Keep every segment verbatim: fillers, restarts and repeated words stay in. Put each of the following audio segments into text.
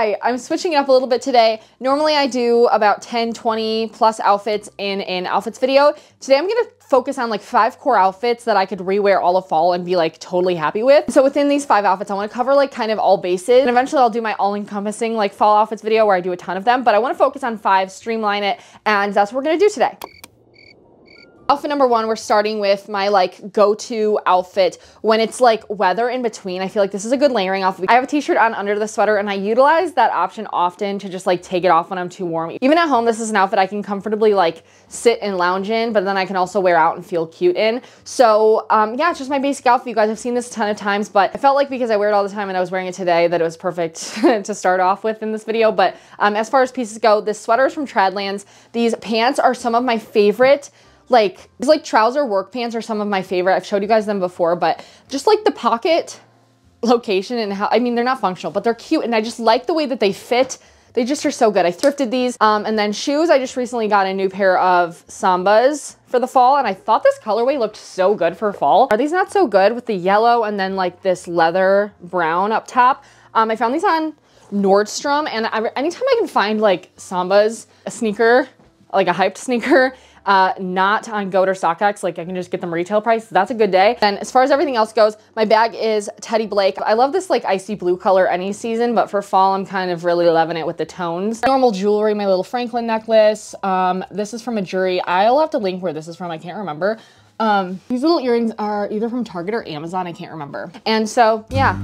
Hi, I'm switching it up a little bit today. Normally I do about ten, twenty plus outfits in an outfits video. Today I'm gonna focus on like five core outfits that I could rewear all of fall and be like totally happy with. So within these five outfits, I wanna cover like kind of all bases, and eventually I'll do my all encompassing like fall outfits video where I do a ton of them, but I wanna focus on five, streamline it, and that's what we're gonna do today. Outfit number one, we're starting with my like go-to outfit when it's like weather in between. I feel like this is a good layering outfit. I have a t-shirt on under the sweater and I utilize that option often to just like take it off when I'm too warm. Even at home, this is an outfit I can comfortably like sit and lounge in, but then I can also wear out and feel cute in. So um, yeah, it's just my basic outfit. You guys have seen this a ton of times, but I felt like because I wear it all the time and I was wearing it today that it was perfect to start off with in this video. But um, as far as pieces go, this sweater is from Tradlands. These pants are some of my favorite. Like, these like trouser work pants are some of my favorite. I've showed you guys them before, but just like the pocket location and how, I mean, they're not functional, but they're cute. And I just like the way that they fit. They just are so good. I thrifted these. Um, and then shoes, I just recently got a new pair of Sambas for the fall. And I thought this colorway looked so good for fall. Are these not so good with the yellow and then like this leather brown up top? Um, I found these on Nordstrom, and I, anytime I can find like Sambas, a sneaker, like a hyped sneaker, Uh, not on Goat or Sock X, like I can just get them retail price. So that's a good day. And as far as everything else goes, my bag is Teddy Blake. I love this like icy blue color any season, but for fall, I'm kind of really loving it with the tones. Normal jewelry, my little Franklin necklace. Um, this is from a jewelry. I'll have to link where this is from. I can't remember. Um, these little earrings are either from Target or Amazon. I can't remember. And so, yeah.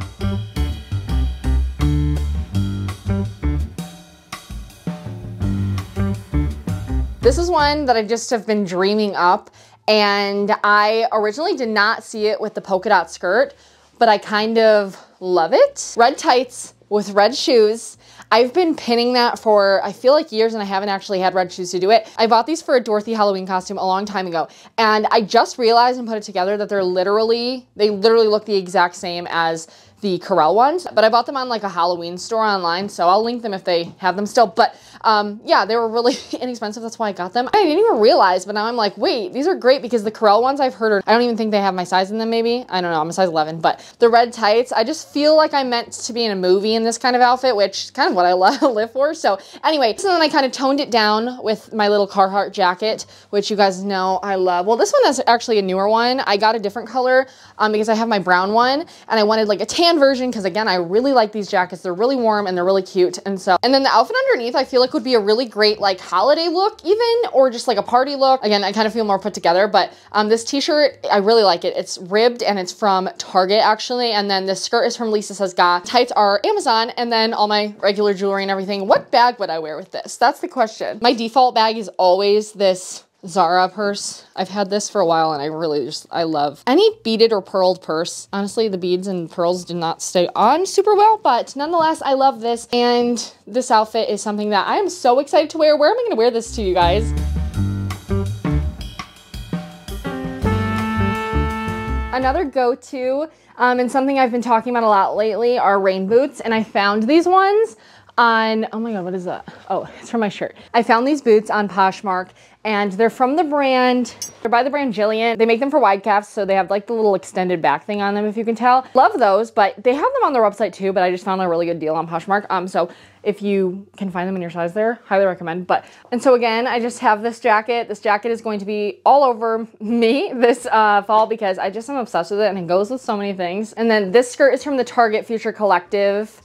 This is one that I just have been dreaming up, and I originally did not see it with the polka dot skirt, but I kind of love it. Red tights with red shoes. I've been pinning that for, I feel like years, and I haven't actually had red shoes to do it. I bought these for a Dorothy Halloween costume a long time ago, and I just realized and put it together that they're literally, they literally look the exact same as the Carel ones, but I bought them on like a Halloween store online, so I'll link them if they have them still. But um, yeah, they were really inexpensive. That's why I got them. I didn't even realize, but now I'm like, wait, these are great, because the Carel ones I've heard, are, I don't even think they have my size in them maybe. I don't know, I'm a size eleven, but the red tights, I just feel like I'm meant to be in a movie in this kind of outfit, which is kind of what I love, live for. So anyway, so then I kind of toned it down with my little Carhartt jacket, which you guys know I love. Well, this one is actually a newer one. I got a different color um, because I have my brown one and I wanted like a tan version, because again, I really like these jackets. They're really warm and they're really cute. And so, and then the outfit underneath, I feel like would be a really great like holiday look even, or just like a party look. Again, I kind of feel more put together, but um, this t-shirt, I really like it. It's ribbed and it's from Target actually. And then this skirt is from Lisa Says Gah. Tights are Amazon, and then all my regular jewelry and everything. What bag would I wear with this? That's the question. My default bag is always this Zara purse. I've had this for a while and I really just, I love any beaded or pearled purse. Honestly, the beads and pearls did not stay on super well, but nonetheless, I love this. And this outfit is something that I am so excited to wear. Where am I gonna wear this to, you guys? Another go-to um, and something I've been talking about a lot lately are rain boots. And I found these ones on, oh my God, what is that? Oh, it's from my shirt. I found these boots on Poshmark, and they're from the brand, they're by the brand Jillian. They make them for wide calves, so they have like the little extended back thing on them, if you can tell. Love those, but they have them on their website too, but I just found a really good deal on Poshmark. Um, so if you can find them in your size there, highly recommend. But, and so again, I just have this jacket. This jacket is going to be all over me this uh, fall, because I just am obsessed with it and it goes with so many things. And then this skirt is from the Target Future Collective.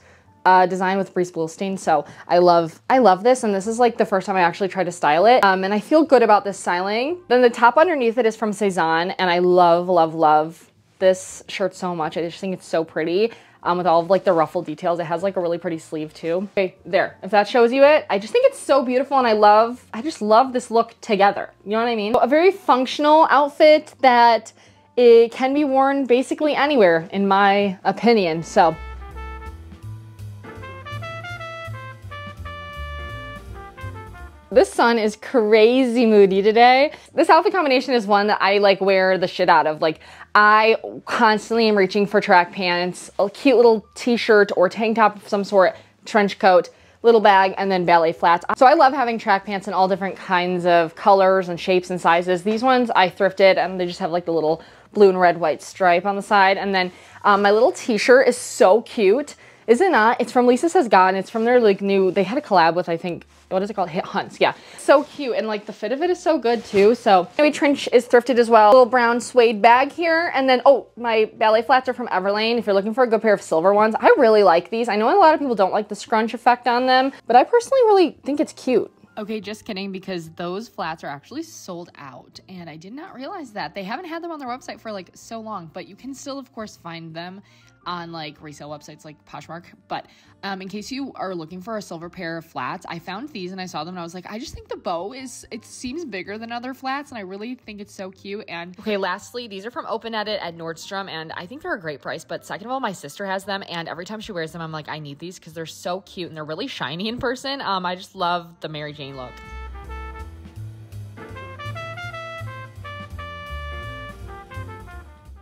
Uh, design with Breezepoolstein, so I love I love this, and this is like the first time I actually tried to style it, um, and I feel good about this styling. Then the top underneath it is from Sézane, and I love love love this shirt so much. I just think it's so pretty, um, with all of like the ruffle details. It has like a really pretty sleeve too. Okay, there, if that shows you it. I just think it's so beautiful, and I love I just love this look together, you know what I mean? So a very functional outfit that it can be worn basically anywhere, in my opinion. So this sun is crazy moody today. This outfit combination is one that I like wear the shit out of. Like, I constantly am reaching for track pants, a cute little t-shirt or tank top of some sort, trench coat, little bag, and then ballet flats. So I love having track pants in all different kinds of colors and shapes and sizes. These ones I thrifted, and they just have like the little blue and red white stripe on the side. And then um, my little t-shirt is so cute. Is it not? It's from Lisa Says Gah, and it's from their like new, they had a collab with, I think, what is it called? Hit Hunts, yeah. So cute, and like the fit of it is so good too, so. Anyway, Trench is thrifted as well. Little brown suede bag here, and then, oh, my ballet flats are from Everlane. If you're looking for a good pair of silver ones, I really like these. I know a lot of people don't like the scrunch effect on them, but I personally really think it's cute. Okay, just kidding, because those flats are actually sold out, and I did not realize that. They haven't had them on their website for like so long, but you can still, of course, find them on like resale websites like Poshmark. But um, in case you are looking for a silver pair of flats, I found these and I saw them and I was like, I just think the bow is, it seems bigger than other flats, and I really think it's so cute. And okay, lastly, these are from Open Edit at Nordstrom, and I think they're a great price, but second of all, my sister has them, and every time she wears them, I'm like, I need these because they're so cute and they're really shiny in person. Um, I just love the Mary Jane look.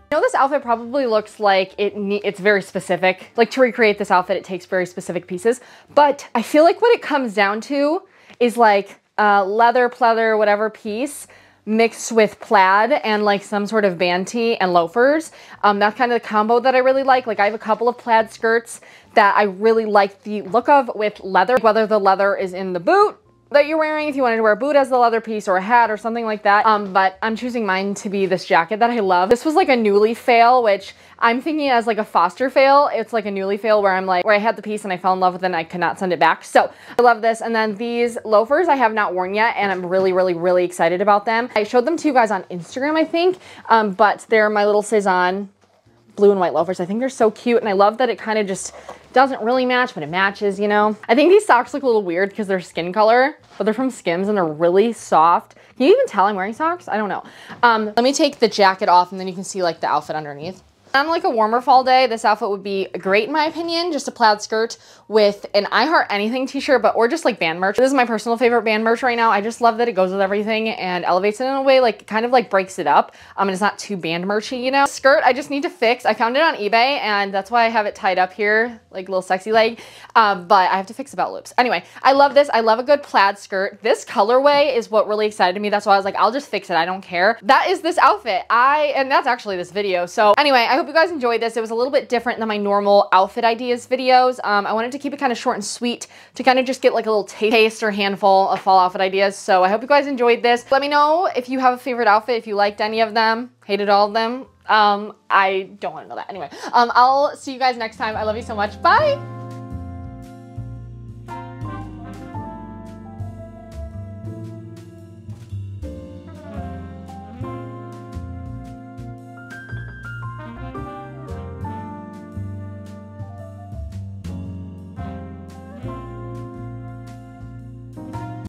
I know this outfit probably looks like it ne it's very specific. Like, to recreate this outfit, it takes very specific pieces, but I feel like what it comes down to is like uh, leather, pleather, whatever piece mixed with plaid and like some sort of band tee and loafers. Um, that's kind of the combo that I really like. Like, I have a couple of plaid skirts that I really like the look of with leather, whether the leather is in the boot that you're wearing, if you wanted to wear a boot as the leather piece or a hat or something like that. Um, but I'm choosing mine to be this jacket that I love. This was like a Newly fail, which I'm thinking as like a Foster fail. It's like a Newly fail where I'm like, where I had the piece and I fell in love with it and I could not send it back. So I love this. And then these loafers I have not worn yet, and I'm really, really, really excited about them. I showed them to you guys on Instagram, I think, um, but they're my little Sézane blue and white loafers. I think they're so cute, and I love that it kind of just doesn't really match, but it matches, you know? I think these socks look a little weird because they're skin color, but they're from Skims and they're really soft. Can you even tell I'm wearing socks? I don't know. Um, let me take the jacket off and then you can see like the outfit underneath. On like a warmer fall day, this outfit would be great in my opinion. Just a plaid skirt with an I Heart Anything t-shirt, but or just like band merch. This is my personal favorite band merch right now. I just love that it goes with everything and elevates it in a way, like kind of like breaks it up. Um, and it's not too band merchy, you know? Skirt, I just need to fix. I found it on eBay, and that's why I have it tied up here, like little sexy leg. Um, but I have to fix the belt loops. Anyway, I love this. I love a good plaid skirt. This colorway is what really excited me. That's why I was like, I'll just fix it. I don't care. That is this outfit. I, and that's actually this video. So anyway, I I hope you guys enjoyed this. It was a little bit different than my normal outfit ideas videos. Um, I wanted to keep it kind of short and sweet to kind of just get like a little taste or handful of fall outfit ideas. So I hope you guys enjoyed this. Let me know if you have a favorite outfit, if you liked any of them, hated all of them. Um, I don't want to know that. Anyway, um, I'll see you guys next time. I love you so much. Bye.